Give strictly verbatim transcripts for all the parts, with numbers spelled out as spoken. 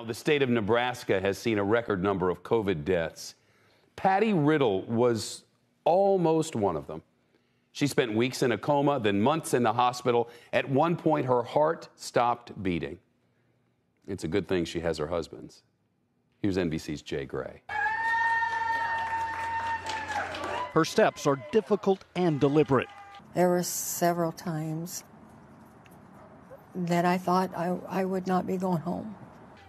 now, the state of Nebraska has seen a record number of COVID deaths. Patty Riddle was almost one of them. She spent weeks in a coma, then months in the hospital. At one point, her heart stopped beating. It's a good thing she has her husband's. Here's N B C's Jay Gray. Her steps are difficult and deliberate. There were several times that I thought I, I would not be going home.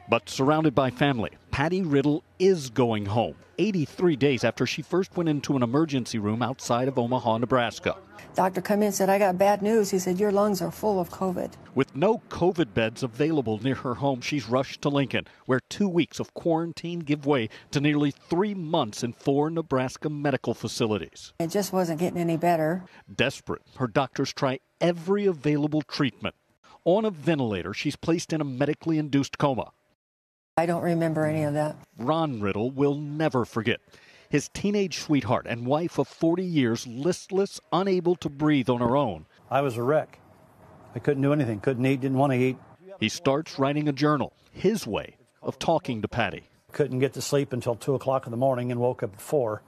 But surrounded by family, Patty Riddle is going home, eighty-three days after she first went into an emergency room outside of Omaha, Nebraska. Doctor came in and said, "I got bad news." He said, "Your lungs are full of COVID." With no COVID beds available near her home, she's rushed to Lincoln, where two weeks of quarantine give way to nearly three months in four Nebraska medical facilities. It just wasn't getting any better. Desperate, her doctors try every available treatment. On a ventilator, she's placed in a medically induced coma. I don't remember any of that. Ron Riddle will never forget. His teenage sweetheart and wife of forty years, listless, unable to breathe on her own. I was a wreck. I couldn't do anything. Couldn't eat, didn't want to eat. He starts writing a journal, his way of talking to Patty. Couldn't get to sleep until two o'clock in the morning and woke up at four.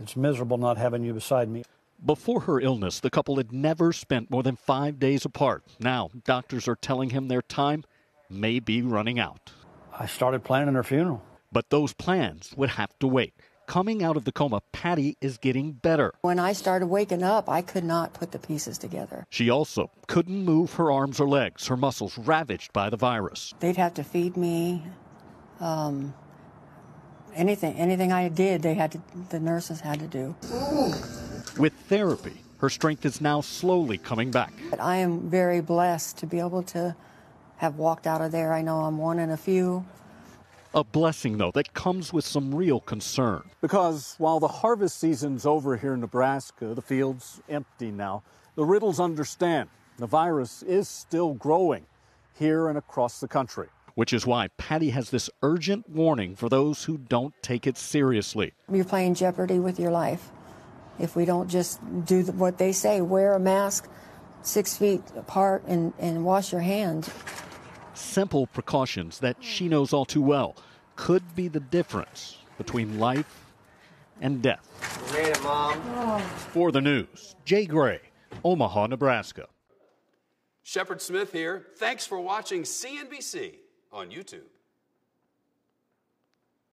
It's miserable not having you beside me. Before her illness, the couple had never spent more than five days apart. Now, doctors are telling him their time may be running out. I started planning her funeral. But those plans would have to wait. Coming out of the coma, Patty is getting better. When I started waking up, I could not put the pieces together. She also couldn't move her arms or legs, her muscles ravaged by the virus. They'd have to feed me. Um, anything, anything I did, they had to, the nurses had to do. Ooh. With therapy, her strength is now slowly coming back. I am very blessed to be able to have walked out of there. I know I'm one in a few. A blessing, though, that comes with some real concern. Because while the harvest season's over here in Nebraska, the field's empty now, the Riddles understand the virus is still growing here and across the country. Which is why Patty has this urgent warning for those who don't take it seriously. You're playing Jeopardy with your life. If we don't just do what they say, wear a mask, six feet apart, and, and wash your hands. Simple precautions that she knows all too well could be the difference between life and death. Later, Mom. Oh. For the news, Jay Gray, Omaha, Nebraska. Shepard Smith here. Thanks for watching C N B C on YouTube.